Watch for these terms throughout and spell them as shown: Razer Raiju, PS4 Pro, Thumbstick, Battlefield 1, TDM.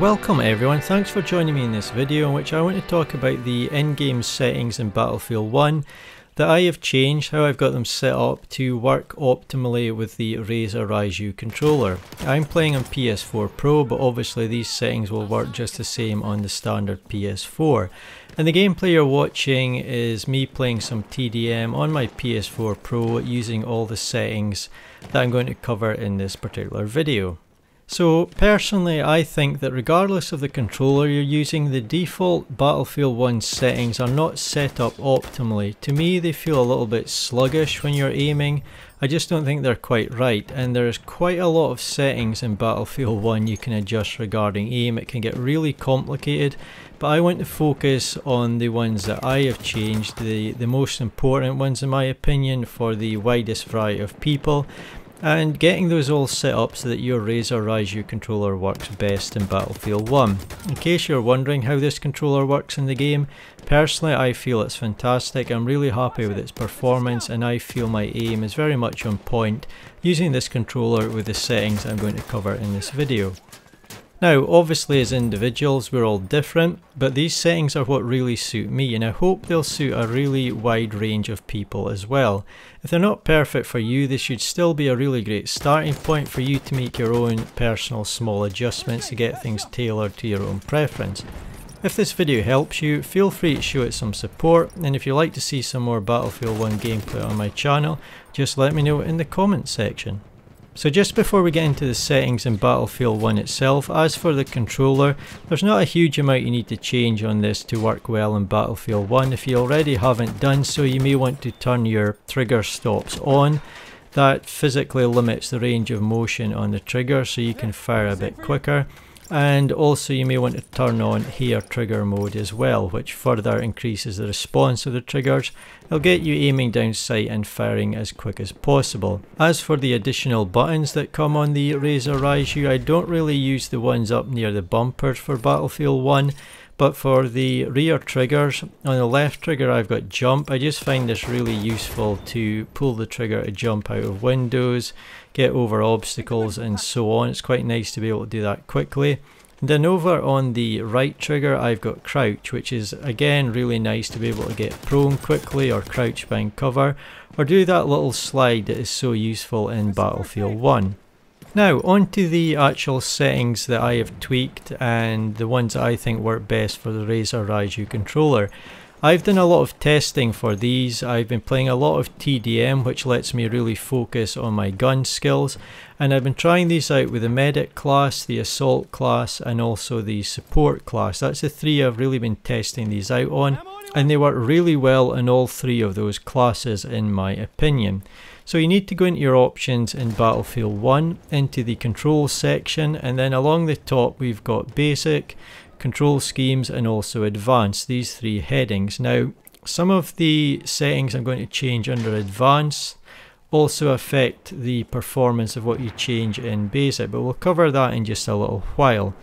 Welcome everyone, thanks for joining me in this video in which I want to talk about the in-game settings in Battlefield 1 that I have changed, how I've got them set up to work optimally with the Razer Raiju controller. I'm playing on PS4 Pro, but obviously these settings will work just the same on the standard PS4. And the gameplay you're watching is me playing some TDM on my PS4 Pro using all the settings that I'm going to cover in this particular video. So personally, I think that regardless of the controller you're using, the default Battlefield 1 settings are not set up optimally. To me, they feel a little bit sluggish when you're aiming. I just don't think they're quite right, and there's quite a lot of settings in Battlefield 1 you can adjust regarding aim. It can get really complicated, but I want to focus on the ones that I have changed, the most important ones in my opinion for the widest variety of people, and getting those all set up so that your Razer Raiju controller works best in Battlefield 1. In case you're wondering how this controller works in the game, personally I feel it's fantastic. I'm really happy with its performance and I feel my aim is very much on point using this controller with the settings I'm going to cover in this video. Now obviously as individuals we're all different, but these settings are what really suit me and I hope they'll suit a really wide range of people as well. If they're not perfect for you, they should still be a really great starting point for you to make your own personal small adjustments to get things tailored to your own preference. If this video helps you, feel free to show it some support, and if you'd like to see some more Battlefield 1 gameplay on my channel, just let me know in the comments section. So just before we get into the settings in Battlefield 1 itself, as for the controller, there's not a huge amount you need to change on this to work well in Battlefield 1. If you already haven't done so, you may want to turn your trigger stops on. That physically limits the range of motion on the trigger so you can fire a bit quicker. And also you may want to turn on hair trigger mode as well, which further increases the response of the triggers. It'll get you aiming down sight and firing as quick as possible. As for the additional buttons that come on the Razer Raiju, I don't really use the ones up near the bumpers for Battlefield 1, but for the rear triggers, on the left trigger I've got jump. I just find this really useful to pull the trigger to jump out of windows, get over obstacles and so on. It's quite nice to be able to do that quickly. And then over on the right trigger I've got crouch, which is again really nice to be able to get prone quickly or crouch behind cover or do that little slide that is so useful in Battlefield 1. Now onto the actual settings that I have tweaked and the ones that I think work best for the Razer Raiju controller. I've done a lot of testing for these. I've been playing a lot of TDM, which lets me really focus on my gun skills, and I've been trying these out with the medic class, the assault class and also the support class. That's the three I've really been testing these out on, and they work really well in all three of those classes in my opinion. So you need to go into your options in Battlefield 1, into the control section, and then along the top we've got basic, control schemes and also advanced, these three headings. Now some of the settings I'm going to change under advanced also affect the performance of what you change in basic, but we'll cover that in just a little while.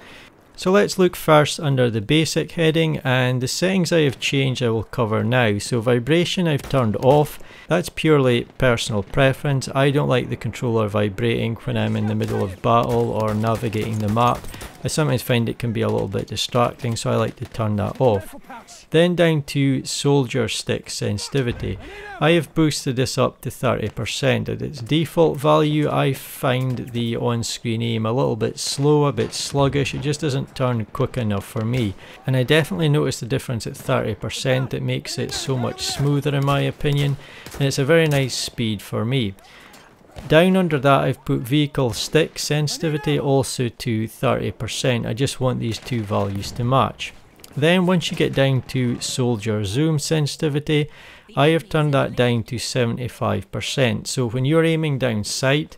So let's look first under the basic heading, and the settings I have changed I will cover now. So vibration I've turned off. That's purely personal preference. I don't like the controller vibrating when I'm in the middle of battle or navigating the map. I sometimes find it can be a little bit distracting, so I like to turn that off. Then down to soldier stick sensitivity. I have boosted this up to 30%. At its default value I find the on-screen aim a little bit slow, a bit sluggish. It just doesn't turn quick enough for me, and I definitely notice the difference at 30%. It makes it so much smoother in my opinion, and it's a very nice speed for me. Down under that I've put vehicle stick sensitivity also to 30%. I just want these two values to match. Then once you get down to soldier zoom sensitivity, I have turned that down to 75%. So when you're aiming down sight,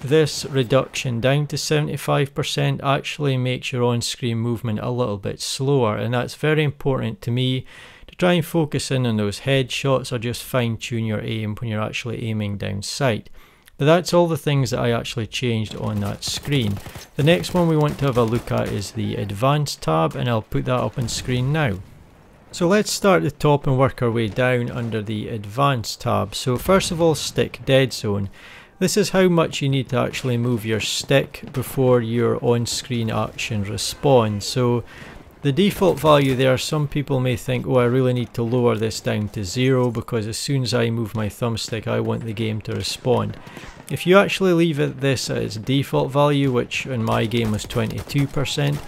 this reduction down to 75% actually makes your on-screen movement a little bit slower, and that's very important to me. Try and focus in on those headshots or just fine-tune your aim when you're actually aiming down sight. But that's all the things that I actually changed on that screen. The next one we want to have a look at is the Advanced tab, and I'll put that up on screen now. So let's start at the top and work our way down under the Advanced tab. So first of all, stick dead zone. This is how much you need to actually move your stick before your on-screen action responds. So the default value there, some people may think, oh, I really need to lower this down to 0 because as soon as I move my thumbstick I want the game to respond. If you actually leave it this at its default value, which in my game was 22%,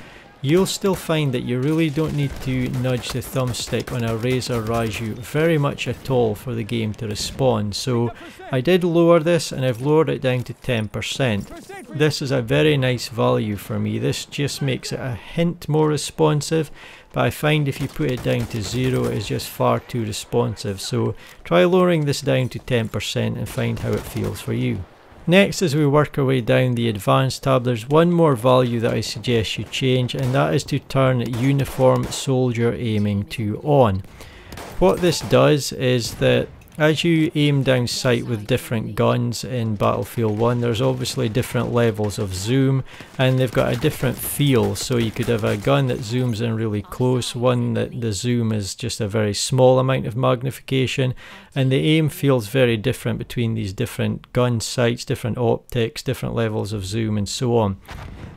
you'll still find that you really don't need to nudge the thumbstick on a Razer Raiju very much at all for the game to respond. So I did lower this and I've lowered it down to 10%. This is a very nice value for me. This just makes it a hint more responsive, but I find if you put it down to 0 it's just far too responsive. So try lowering this down to 10% and find how it feels for you. Next, as we work our way down the advanced tab, there's one more value that I suggest you change, and that is to turn uniform soldier aiming to on. What this does is that as you aim down sight with different guns in Battlefield 1, there's obviously different levels of zoom and they've got a different feel. So you could have a gun that zooms in really close, one that the zoom is just a very small amount of magnification, and the aim feels very different between these different gun sights, different optics, different levels of zoom and so on.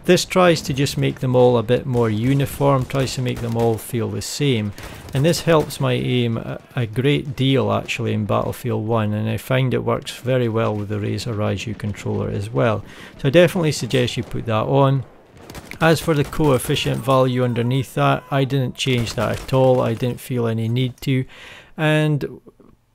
This tries to just make them all a bit more uniform, tries to make them all feel the same, and this helps my aim a great deal actually in Battlefield 1, and I find it works very well with the Razer Raiju controller as well. So I definitely suggest you put that on. As for the coefficient value underneath that, I didn't change that at all, I didn't feel any need to, and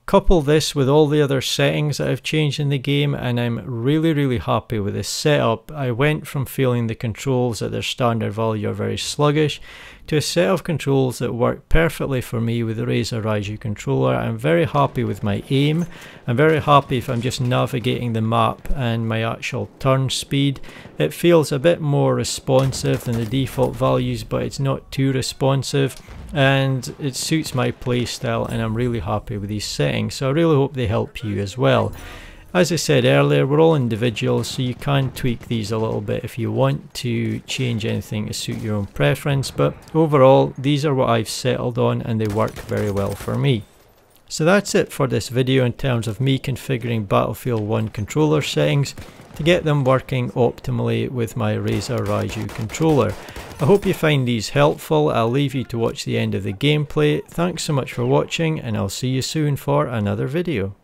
couple this with all the other settings that I've changed in the game and I'm really happy with this setup. I went from feeling the controls at their standard value are very sluggish to a set of controls that work perfectly for me with the Razer Raiju controller. I'm very happy with my aim, I'm very happy if I'm just navigating the map and my actual turn speed. It feels a bit more responsive than the default values, but it's not too responsive and it suits my playstyle, and I'm really happy with these settings, so I really hope they help you as well. As I said earlier, we're all individuals, so you can tweak these a little bit if you want to change anything to suit your own preference, but overall these are what I've settled on and they work very well for me. So that's it for this video in terms of me configuring Battlefield 1 controller settings to get them working optimally with my Razer Raiju controller. I hope you find these helpful. I'll leave you to watch the end of the gameplay. Thanks so much for watching and I'll see you soon for another video.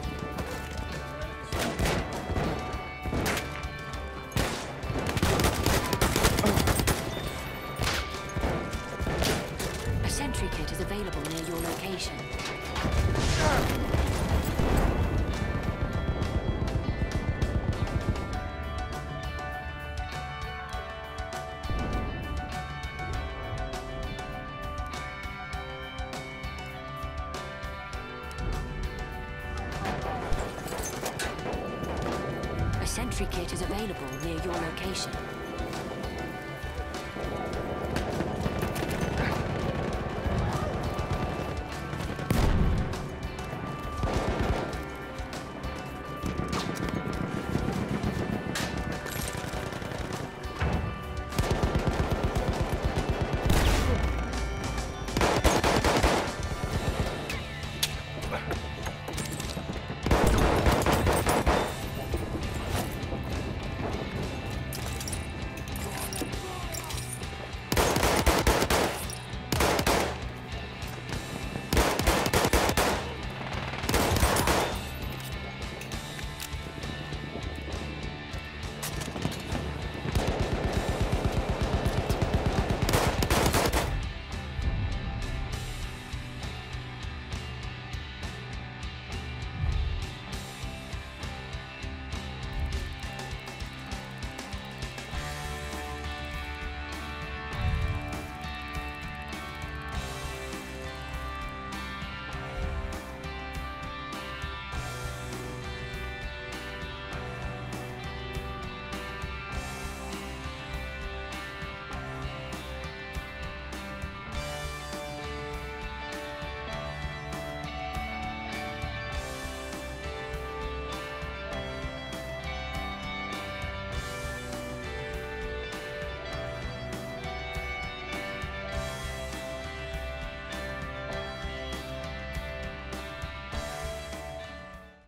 Kit is available near your location. A sentry kit is available near your location.